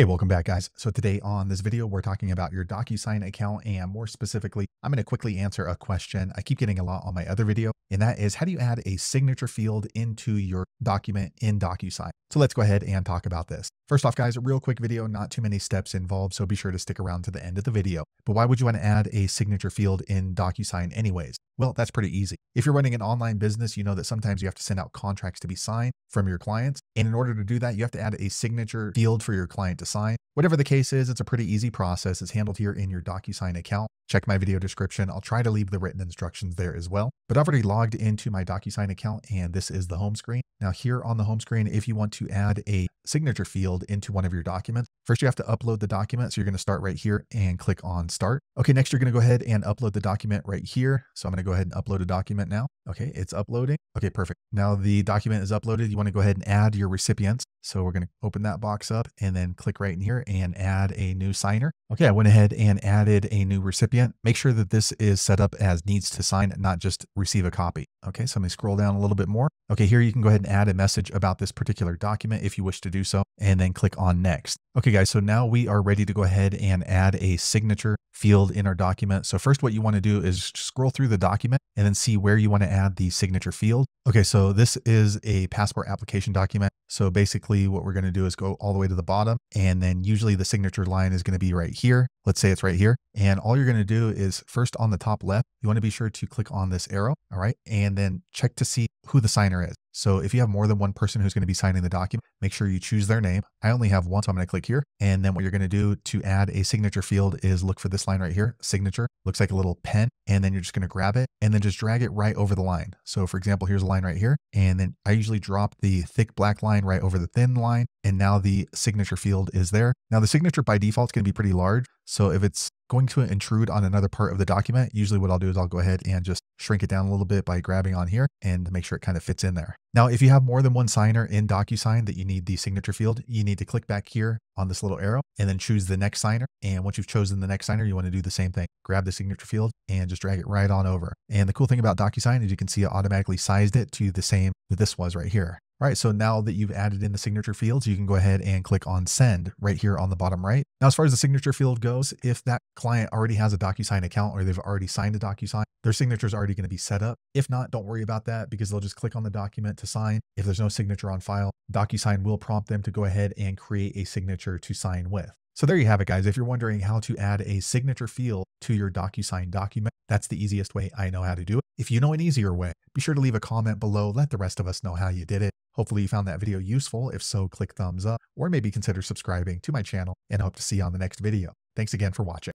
Hey, welcome back, guys. So today on this video, we're talking about your DocuSign account, and more specifically, I'm going to quickly answer a question I keep getting a lot on my other video, and that is, how do you add a signature field into your document in DocuSign? So let's go ahead and talk about this. First off, guys, a real quick video, not too many steps involved, so be sure to stick around to the end of the video. But why would you want to add a signature field in DocuSign anyways? Well, that's pretty easy. If you're running an online business, you know that sometimes you have to send out contracts to be signed from your clients. And in order to do that, you have to add a signature field for your client to sign. Whatever the case is, it's a pretty easy process. It's handled here in your DocuSign account. Check my video description. I'll try to leave the written instructions there as well. But I've already logged into my DocuSign account, and this is the home screen. Now here on the home screen, if you want to add a signature field into one of your documents, first you have to upload the document. So you're going to start right here and click on Start. Okay, next you're going to go ahead and upload the document right here. So I'm going to go ahead and upload a document now. Okay, it's uploading. Okay, perfect. Now the document is uploaded. You want to go ahead and add your recipients. So we're going to open that box up and then click right in here and add a new signer. Okay, I went ahead and added a new recipient. Make sure that this is set up as needs to sign, not just receive a copy. Okay, so let me scroll down a little bit more. Okay, here you can go ahead and add a message about this particular document if you wish to do so, and then click on Next. Okay, guys, so now we are ready to go ahead and add a signature field in our document. So first what you want to do is scroll through the document and then see where you want to add the signature field. Okay, so this is a passport application document. So basically what we're going to do is go all the way to the bottom, and then usually the signature line is going to be right here. Let's say it's right here. And all you're going to do is first on the top left, you want to be sure to click on this arrow. All right. And then check to see who the signer is. So if you have more than one person who's going to be signing the document, make sure you choose their name. I only have one, so I'm going to click here. And then what you're going to do to add a signature field is look for this line right here, signature. Looks like a little pen. And then you're just going to grab it and then just drag it right over the line. So for example, here's a line right here. And then I usually drop the thick black line right over the thin line. And now the signature field is there. Now the signature by default is going to be pretty large. So if it's going to intrude on another part of the document, usually what I'll do is I'll go ahead and just shrink it down a little bit by grabbing on here and make sure it kind of fits in there. Now, if you have more than one signer in DocuSign that you need the signature field, you need to click back here on this little arrow and then choose the next signer. And once you've chosen the next signer, you want to do the same thing. Grab the signature field and just drag it right on over. And the cool thing about DocuSign is you can see it automatically sized it to the same that this was right here. All right, so now that you've added in the signature fields, you can go ahead and click on Send right here on the bottom right. Now, as far as the signature field goes, if that client already has a DocuSign account or they've already signed a DocuSign, their signature is already going to be set up. If not, don't worry about that because they'll just click on the document to sign. If there's no signature on file, DocuSign will prompt them to go ahead and create a signature to sign with. So there you have it, guys. If you're wondering how to add a signature field to your DocuSign document, that's the easiest way I know how to do it. If you know an easier way, be sure to leave a comment below. Let the rest of us know how you did it. Hopefully you found that video useful. If so, click thumbs up or maybe consider subscribing to my channel, and hope to see you on the next video. Thanks again for watching.